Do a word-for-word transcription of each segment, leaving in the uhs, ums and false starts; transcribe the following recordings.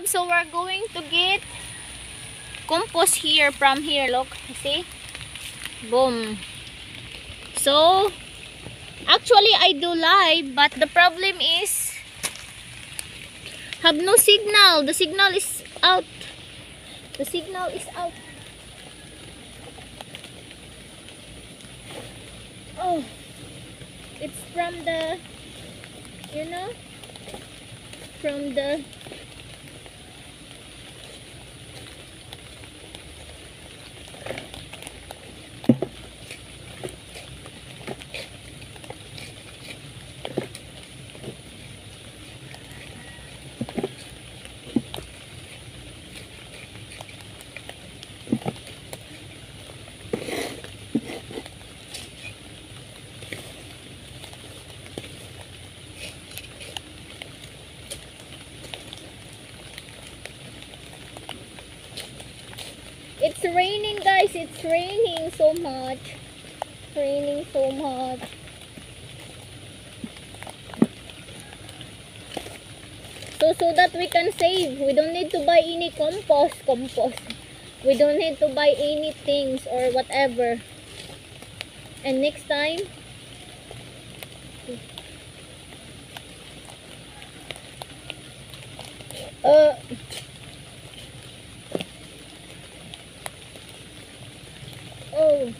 love. So we're going to get compost here from here. Look, see, boom. So actually I do live, but the problem is have no signal. The signal is out. The signal is out. Oh, it's from the, you know, from the It's raining, guys. It's raining so much. It's raining so much. So, so that we can save. We don't need to buy any compost. Compost. We don't need to buy any things or whatever. And next time, uh. Oh. Oh,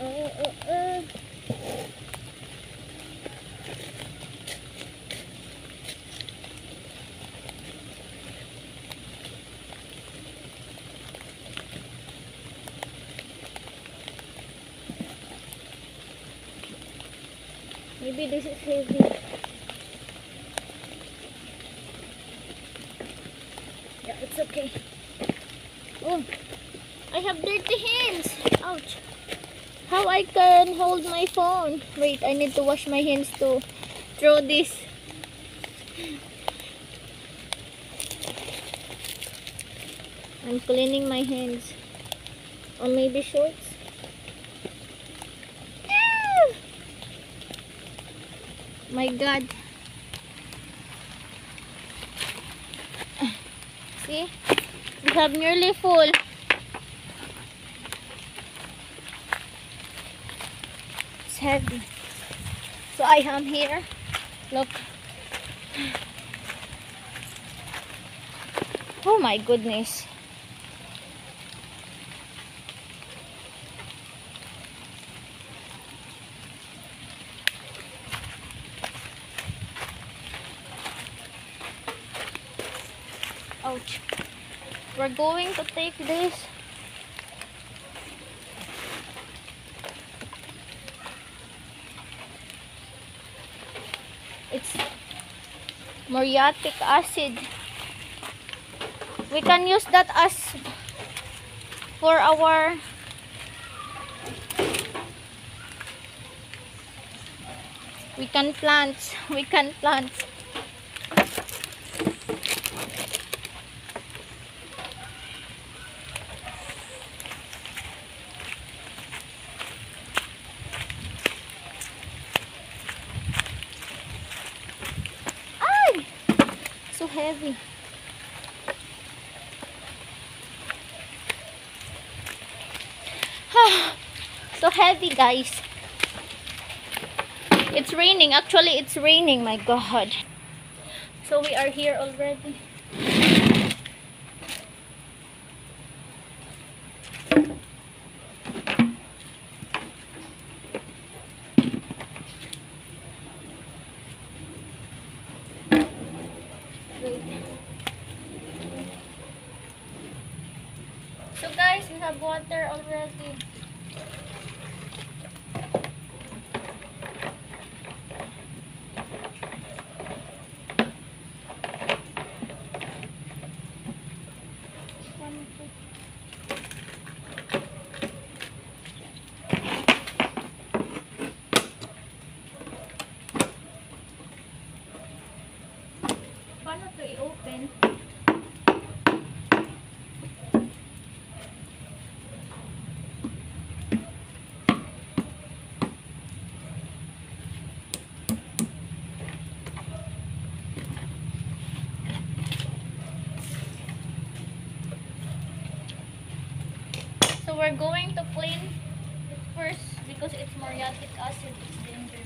oh, oh. Maybe this is heavy. It's okay. Oh, I have dirty hands. Ouch. How I can hold my phone? Wait, I need to wash my hands to throw this. I'm cleaning my hands. Or maybe shorts. Ah! My God. See, we have nearly full. It's heavy. So I am here. Look. Oh my goodness. Ouch. We're going to take this. It's muriatic acid. We can use that as for our we can plant we can plant heavy. So heavy, guys. It's raining. Actually, it's raining. My God. So we are here already. So guys, we have water already. Paano to i-open? we're going to clean it first because it's muriatic acid, it's dangerous.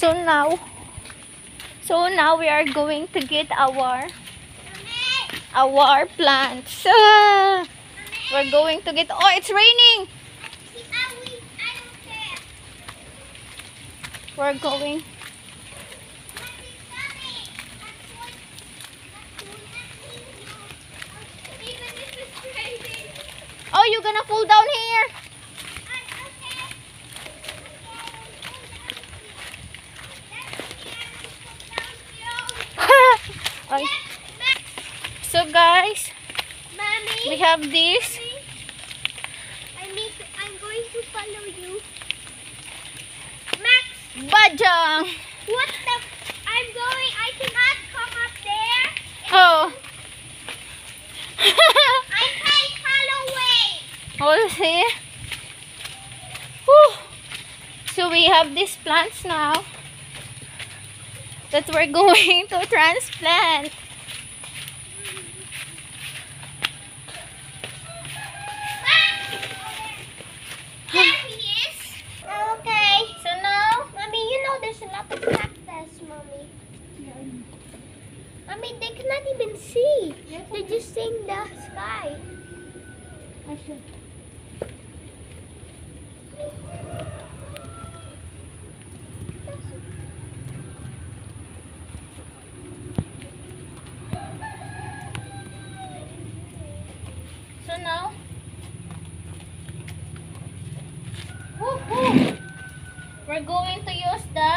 So now, so now we are going to get our our plants. Ah, we're going to get. Oh, it's raining. We're going. Oh, you're gonna fall down here. Okay. So guys, Mommy, we have this. Mommy, I need to, I'm going to follow you. Max. Badjang. What the? I'm going. I cannot come up there. Oh. I can't follow away. We'll see. Whew. So we have these plants now that we're going to transplant. There he is. Okay. So now, Mommy, you know there's a lot of cactus, Mommy. Yeah. Mommy, they cannot even see. Yes, they're okay. Just seeing the sky. I should. Now, we're going to use the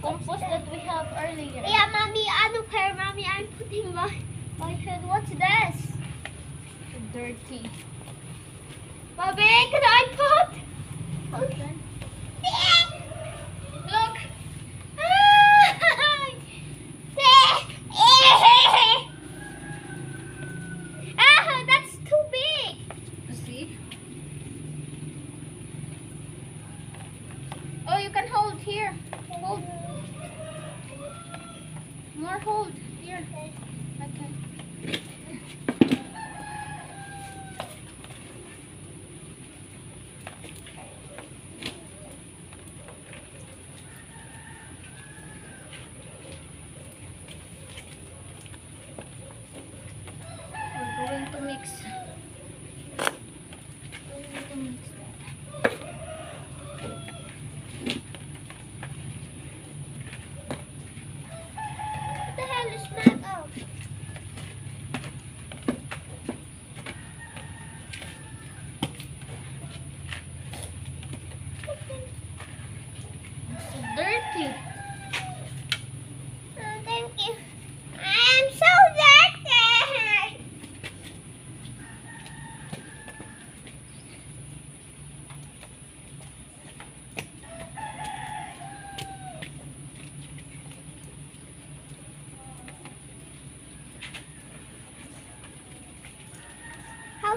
compost that we have earlier. Yeah, Mommy, I don't care, Mommy. I'm putting my my head. What's this? Dirty. Mommy, can I put? Okay. Look. Here, hold. More hold. Here. Okay.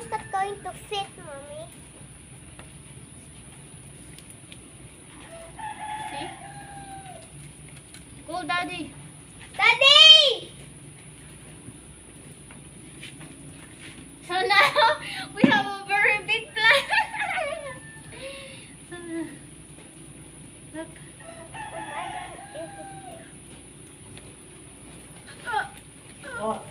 How's that going to fit, Mommy? See? Go, Daddy. Daddy! So now we have a very big plant. Look. What?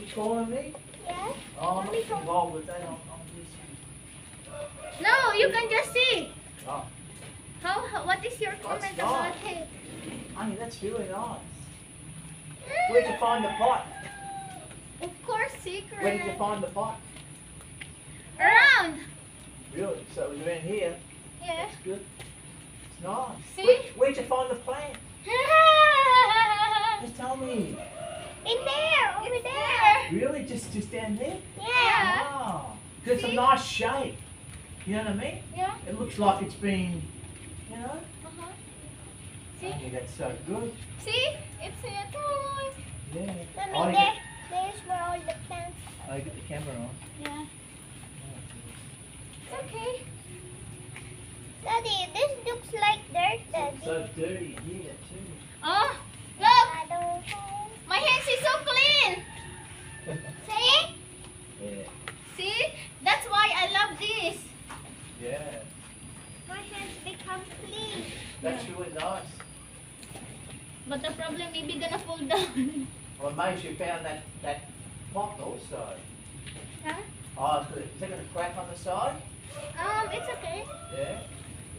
You calling me? Yes. Oh, I'm not involved with that. I'm, I'm just... No, you can just see. Oh. How? What is your comment that's about nice. It? I mean, that's really nice. Where'd you find the pot? Of course, secret. Where did you find the pot? Around. Really? So it was around here? Yeah. That's good. It's nice. See? Where, where'd you find the plant? Just tell me. In there, over it's there. Really? Just just down there? Yeah. Wow. Because it's a nice shape. You know what I mean? Yeah. It looks like it's been, you know? Uh-huh. See? I think that's so good. See? It's in a toy. Yeah. Mommy, there, there's where all the plants are. Oh, you got the camera on? Yeah. It's okay. Daddy, this looks like dirt, Daddy. It's so dirty here, too. Oh, look! My hands is so clean! See? Yeah. See? That's why I love this. Yeah. My hands become clean. That's yeah. really nice. But the problem may be gonna fall down. Well, it makes you found that, that pot also. Huh? Oh, good. Is that gonna crack on the side? Um, it's okay. Yeah.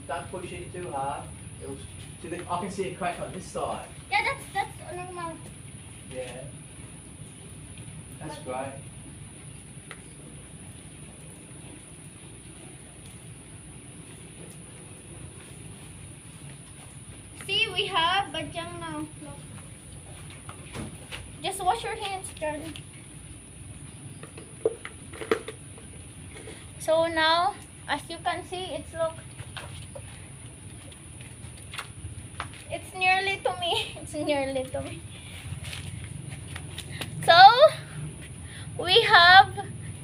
Don't push it too hard. It'll, to the, I can see a crack on this side. Yeah, that's that's normal. Yeah. That's but, great. See, we have Badjang now. Just wash your hands, darling. So now, as you can see, it's look. It's nearly to me. It's nearly to me. So, we have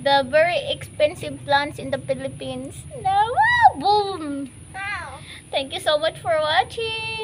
the very expensive plants in the Philippines. Now, boom! Wow. Thank you so much for watching.